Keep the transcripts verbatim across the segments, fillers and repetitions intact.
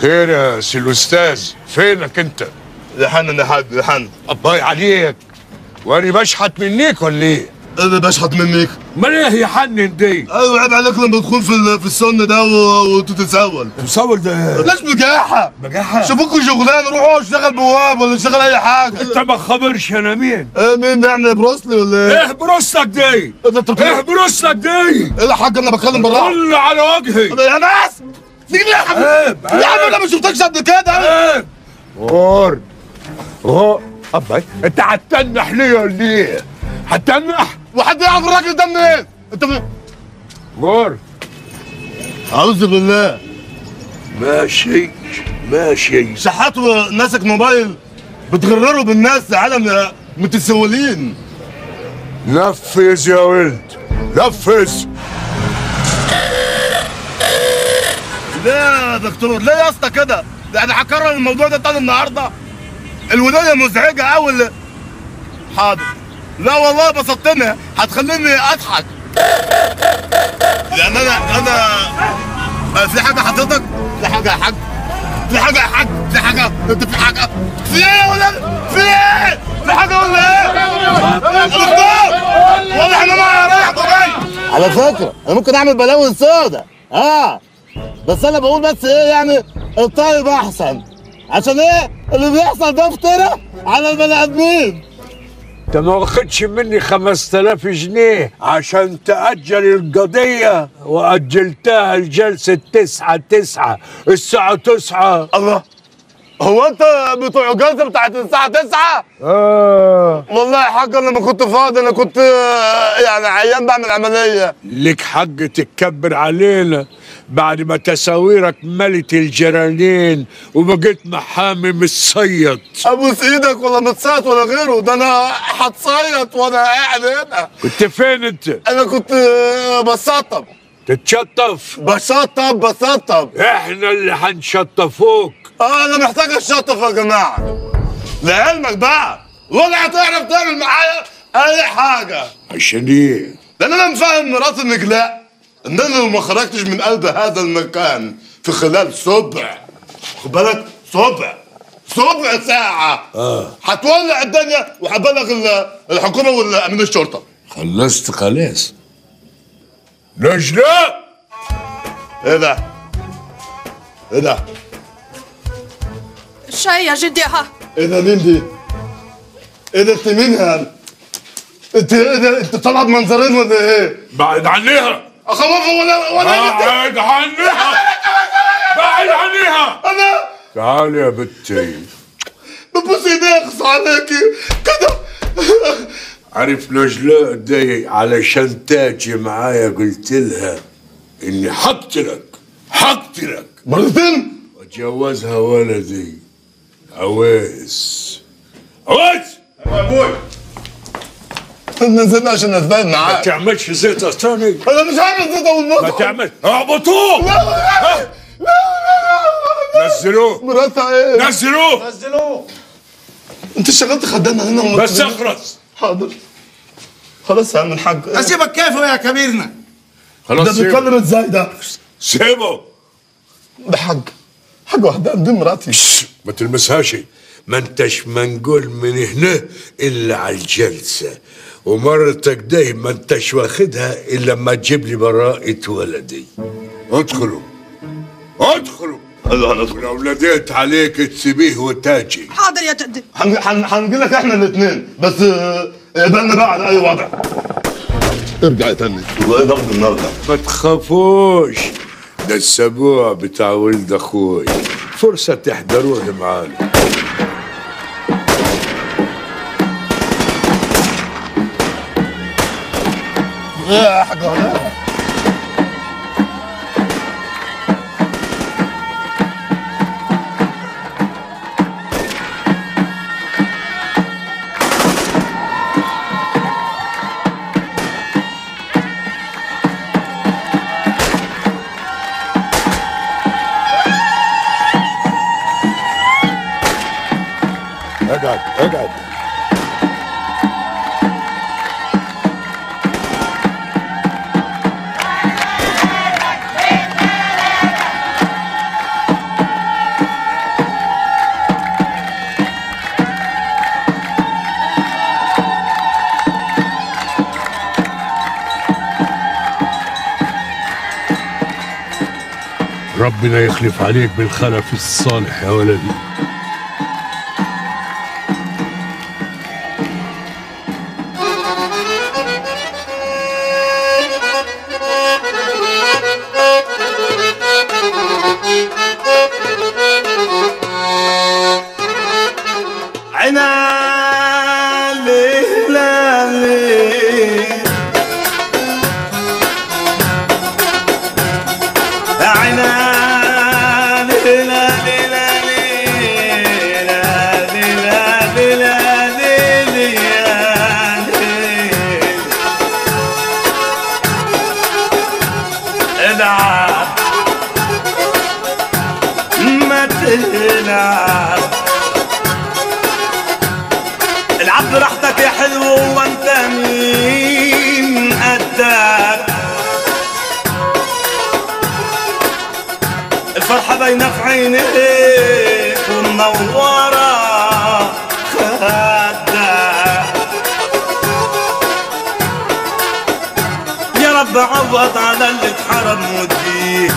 خير يا سي الاستاذ، فينك انت؟ لحن يا حاج لحن. الله عليك، وانا بشحت منيك ولا ايه؟ انا بشحت منيك؟ امال ايه يا حنن دي؟ ايوه عيب عليك لما تكون في في السن ده وتتسول. تتسول ده ايه؟ بلاش بجاحه. بجاحه؟ شوفوكوا شغلانه، روحوا اشتغل بواب ولا اشتغل اي حاجه. انت ما تخبرش انا مين؟ ايه مين يعني، بروسلي ولا ايه؟ ايه بروسلك دي؟ ايه بروسلك دي؟ ايه يا حاج انا بتكلم بالراحه. كل على وجهي. انا يا ناس تيجي لي يا حبيبي؟ يا حبيبي انا ما شفتكش قبل كده. ايه؟ غور غور أبا أنت هتنح ليه ولا إيه؟ هتنح؟ وحد يعرف الراجل ده منين؟ أنت م... غور أعوذ بالله. ماشي ماشي. شحاته ماسك موبايل بتغرروا بالناس عالم متسولين. نفذ يا ولد نفذ. ليه يا دكتور؟ ليه يا اسطى كده؟ أنا هكرر الموضوع ده تاني النهارده. الولايه مزعجه قوي. حاضر. لا والله بسطتني، هتخليني اضحك. لان انا انا في حاجه حضرتك؟ في حاجه يا حاج؟ في حاجه يا حاج؟ في حاجه؟ انت في حاجه؟ في ايه ولا في ايه؟ في حاجه ولا ايه؟ واضح ان انا رايح جاي. على فكره انا ممكن اعمل بلاوي سودا، اه بس انا بقول بس ايه يعني، الطيب احسن. عشان ايه؟ اللي بيحصل ده افتراء على البني ادمين. انت ما واخدش مني خمسة آلاف جنيه عشان تأجل القضية، وأجلتها لجلسة تسعة تسعة الساعة تسعة. الله، هو أنت بتوع الجلسة بتاعت الساعة تسعة؟ آه والله يا حاج أنا ما كنت فاضي، أنا كنت يعني عيان بعمل عملية. ليك حق تتكبر علينا بعد ما تساويرك ملت الجيرانين وبقيت محامي الصيد. ابوس ايدك ولا متصيط ولا غيره، ده انا هتصيط وانا قاعد هنا. كنت فين انت؟ انا كنت بسطب. تتشطف؟ بسطب بسطب. احنا اللي هنشطفوك. اه انا محتاج اتشطف يا جماعه. لعلمك بقى ولا هتعرف تعمل معايا اي حاجه. عشان ايه؟ لان انا مفهم مراتي انك لا، ان انا لو ما خرجتش من قلب هذا المكان في خلال سبع، خد بالك، سبع سبع ساعة اه هتولع الدنيا وهبلغ الحكومة والأمين الشرطة. خلصت خلاص. نجدة ايه ده؟ ايه ده؟ شاي يا جديها. ايه ده مين دي؟ ايه ده انت مين يعني؟ انت ايه ده؟ انت طالعة بمنظرين ولا ايه؟ بعد عنيها. اخوفها ولا ولا بعد عنيها بعد عنيها. انا تعالي يا بنتي. ببوس ايديك عليكي كده. عارف نجلاء دي علشان تاجي معايا قلت لها اني هقتلك هقتلك مرتين واتجوزها ولدي عويس. عويس يا ابوي نزلنا عشان نتبان معاك. ما تعملش زيت تاني. انا مش عامل زيت والمطعم. ما تعملش. اعبطوه. لا لا لا نزلوه. مراتها ايه؟ نزلوه نزلوه. انت اشتغلت خدام علينا بس. اخرس. حاضر خلاص يا عم الحاج. اسيبك كيف يا كبيرنا؟ خلاص ده بيتكلم ازاي ده؟ سيبه. ده حاج حاج وحدام دي مراتي. ما تلمسهاش. ما انتش منقول من هنا الا على الجلسه، ومرتك دي ما انتش واخدها الا لما تجيب لي براءه ولدي. ادخلوا ادخلوا. الله انا ادخل. ولو ناديت عليك تسيبيه وتاجي. حاضر يا تقدم. هنجي لك احنا الاثنين بس اقبلنا بقى على اي وضع. ارجع يا تاني. والله ضغط النهارده. ما تخافوش، ده السبوع بتاع ولد اخوي، فرصه تحضروه معانا. ايه يا حاج هناك؟ اقعد اقعد. ربنا يخلف عليك بالخلف الصالح يا ولدي. العب براحتك يا حلو وانت مين قدك. الفرحة باينة في عينيك ومنورة خدك. يا رب عوض على اللي اتحرم وديه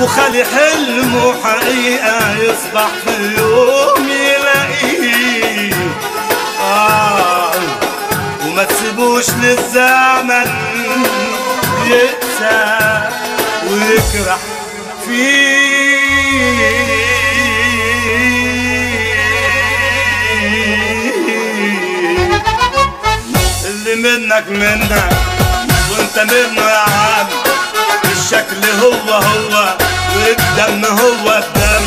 وخلي حلمه حقيقة يصبح في يوم يلاقيه. آه وما تسيبوش للزمن يقسى ويجرح فيه. اللي منك منك وانت منه يا عم. الشكل هو هو والدم هو الدم.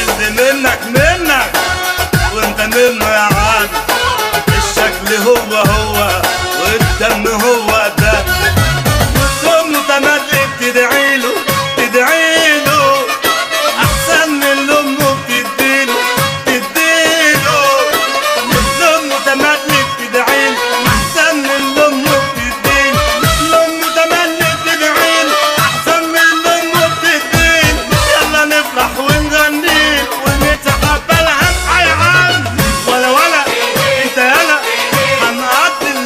اللي منك منك وانت منه يا عم. الشكل هو هو والدم هو الدم. كل متملك تدعيله تدعيله احسن من اللي امه بتديله بتديله. كل متملك تدعيله احسن من اللي امه بتديله. كل متملك تدعيله احسن من اللي امه بتديله. يلا نفرح ونغني ونتقبلها بحيعان ولا ولا انت يلا هنقضي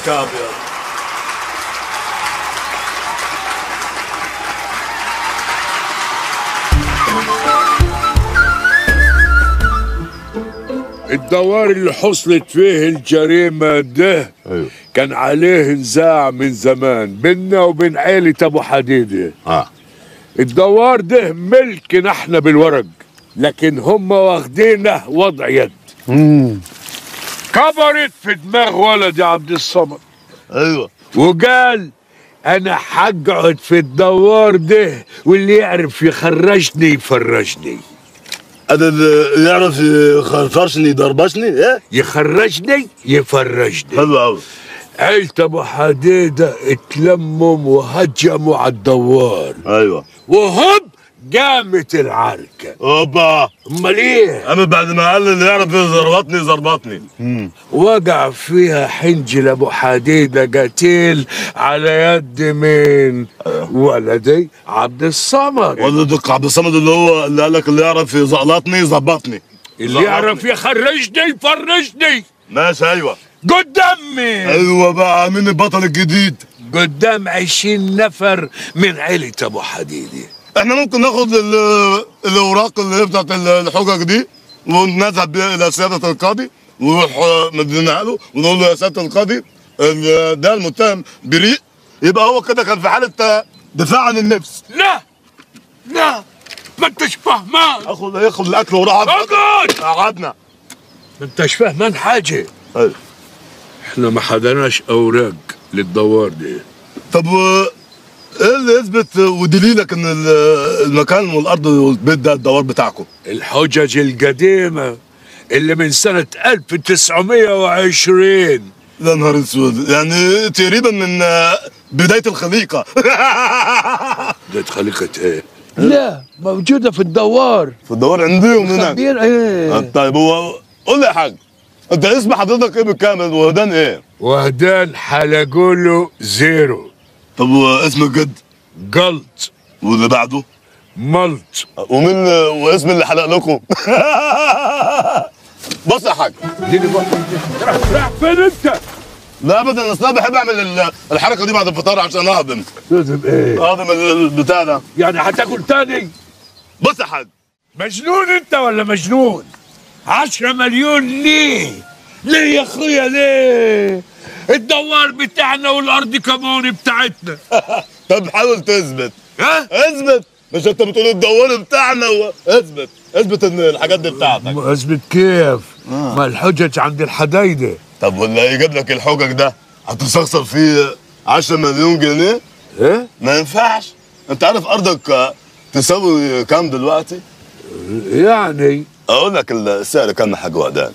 وجهك أبيض. الدوار اللي حصلت فيه الجريمة ده أيوه. كان عليه نزاع من زمان بينا وبين عيلة أبو حديدة. آه. الدوار ده ملكنا احنا بالورق، لكن هم واخدينه وضع يد. مم. كبرت في دماغ ولدي عبد الصمد. ايوه. وقال انا هقعد في الدوار ده واللي يعرف يخرجني يفرجني. هذا يعرف يخرجني يضربشني ايه؟ يخرجني يفرجني. حلو قوي. عيلة ابو حديده اتلموا وهجموا على الدوار. ايوه. وهوب قامت العركه. اوبا. امال ايه؟ اما بعد ما قال اللي يعرف يظبطني يظبطني. وقع فيها حنجل ابو حديده قتيل على يد مين؟ ولدي عبد الصمد. ولدك عبد الصمد اللي هو اللي قال لك اللي يعرف يزقلطني يظبطني. اللي يعرف يخرجني يفرجني. ماشي ايوه. قدام مين؟ ايوه بقى مين البطل الجديد؟ قدام عشرين نفر من عيلة ابو حديدة. احنا ممكن ناخد الاوراق اللي هي بتاعت الحجج دي ونذهب بيها الى سيادة القاضي ونروح مدينها له ونقول له يا سيادة القاضي ده المتهم بريء، يبقى هو كده كان في حالة دفاع عن النفس. لا لا ما انتش فاهمان. اخد اخد الاكل وروح اقعد. قعدنا. ما انتش فاهمان حاجة. ايوه. احنا ما حضرناش اوراق للدوار دي. طب ايه اللي يثبت ودليلك ان المكان والارض والبيت ده الدوار بتاعكم؟ الحجج القديمه اللي من سنه ألف وتسعمية وعشرين. يا نهار اسود، يعني تقريبا من بدايه الخليقه. بدايه خليقه ايه؟ لا موجوده في الدوار. في الدوار عندهم هناك. ايه طيب هو قول لي يا حاج انت اسم حضرتك ايه بالكامل؟ وهدان ايه؟ وهدان حلقوله زيرو. طب واسم الجد؟ جلط. واللي بعده؟ ملط. ومين واسم اللي حلق لكم؟ بص يا حاج اديني بقى. رايح فين انت؟ لا ابدا اصل انا بحب اعمل الحركه دي بعد الفطار عشان اهضم. تهضم ايه؟ اهضم البتاع ده. يعني هتاكل تاني؟ بص يا حاج مجنون انت ولا مجنون؟ عشرة مليون ليه؟ ليه يا اخويا ليه؟ الدوار بتاعنا والارض كمان بتاعتنا. طب حاول تثبت. ها؟ اثبت. مش انت بتقول الدوار بتاعنا و... اثبت اثبت ان الحاجات دي بتاعتك. اثبت كيف؟ آه. ما الحجج عند الحدايده. طب واللي يجيب لك الحجج ده هتستخسر فيه عشرة مليون جنيه؟ ايه؟ ما ينفعش. انت عارف ارضك تساوي كام دلوقتي؟ يعني اقول لك السعر كان حاج وهدان.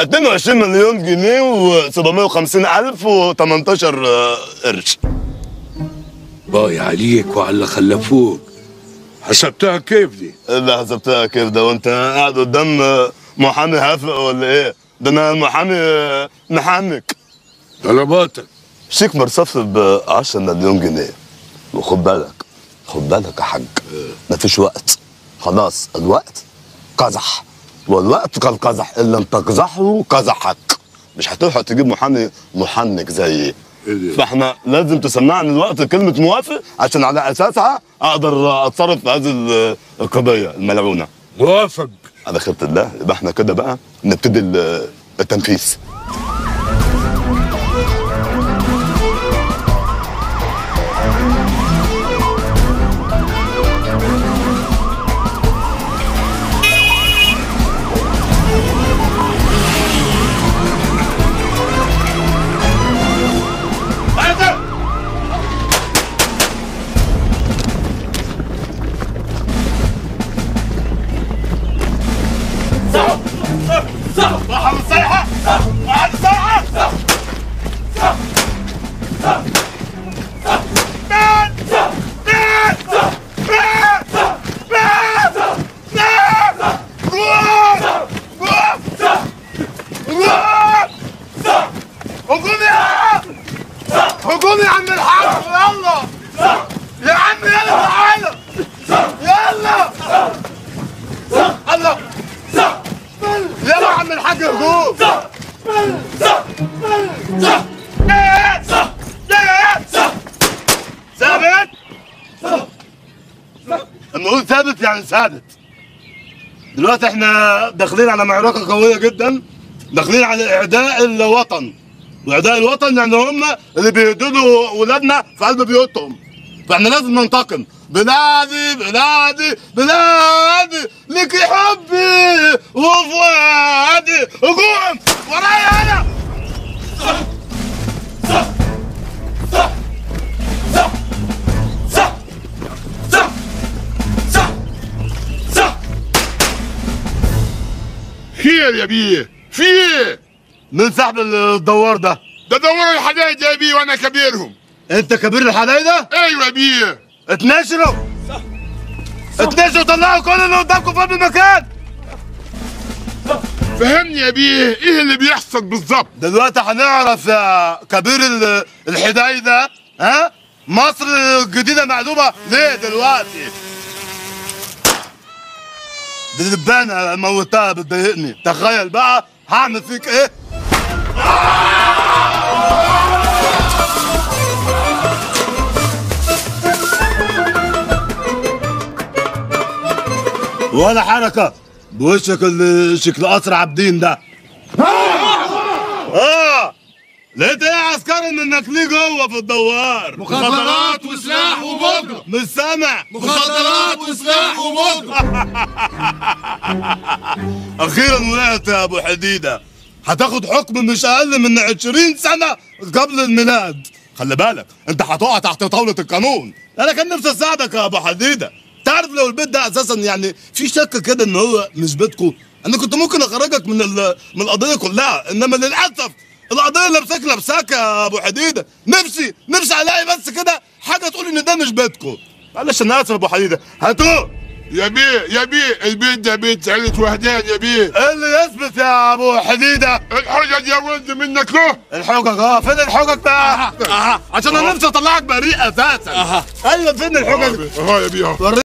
اتنين وعشرين مليون جنيه وسبعمية وخمسين ألف وتمنتاشر قرش. باي عليك وعلى خلفوك. حسبتها كيف دي؟ اللي حسبتها كيف ده وانت قاعد قدام محامي هفق ولا ايه؟ ده انا المحامي محاميك. طلباتك. شيك مرصف ب عشرة مليون جنيه. وخد بالك خد بالك يا حاج مفيش وقت، خلاص الوقت قزح والوقت قد قزح، ان لم تقزحه قزحك. مش هتلحق تجيب محامي محنك زيي، فاحنا لازم تسمعني الوقت كلمه موافق عشان على اساسها اقدر اتصرف في هذه القضيه الملعونه. موافق على خيره الله. يبقى احنا كده بقى نبتدي التنفيذ. ثابت؟ نقول ثابت يعني ثابت. دلوقتي احنا داخلين على معركه قويه جدا، داخلين على اعداء الوطن، واعداء الوطن يعني هم اللي بيهددوا ولادنا في قلب بيوتهم، فاحنا لازم ننتقم. بلادي بلادي بلادي لك حبي وفؤادي، قوم ورايا انا. صح صح صح صح صح صح صح صح. خير يا بيه، في ايه؟ مين صاحب الدوار ده؟ ده دوار الحدايده يا بيه وانا كبيرهم. انت كبير الحدايده؟ ايوه يا بيه. اتنشروا صح صح، اتنشروا طلعوا كل اللي قدامكم في المكان. فهمني يا بيه ايه اللي بيحصل بالظبط؟ دلوقتي هنعرف يا كبير الحدايده ها مصر الجديده مقلوبه ليه دلوقتي؟ دي دبانه موتها بتضايقني، تخيل بقى هعمل فيك ايه؟ ولا حركة بوشك اللي شكل قصر عابدين ده. اه لقيت ايه يا عسكري منك ليه جوه في الدوار؟ مخدرات وسلاح ومجرم. مش سامع؟ مخدرات وسلاح ومجرم. اخيرا ولعت يا ابو حديده، هتاخد حكم مش اقل من عشرين سنة قبل الميلاد. خلي بالك انت هتقع تحت طاوله القانون. انا كان نفسي اساعدك يا ابو حديده، تعرف لو البيت ده اساسا يعني في شك كده ان هو مش بيتكم انا كنت ممكن اخرجك من من القضيه كلها، انما للاسف القضيه اللي لابساك لابساك يا ابو حديده. نفسي نفسي الاقي بس كده حاجه تقول ان ده مش بيتكم. معلش انا اسف يا ابو حديده. هاتوه يا بيه يا بيه. البيت ده بيت عيلة وهدان يا بيه. ايه اللي يثبت يا ابو حديده؟ الحجج يا ولد منك له. الحجج اه فين الحجج بقى؟ عشان انا نفسي اطلعك بريء اساسا. ايوه فين الحجج؟ اهو يا بيه.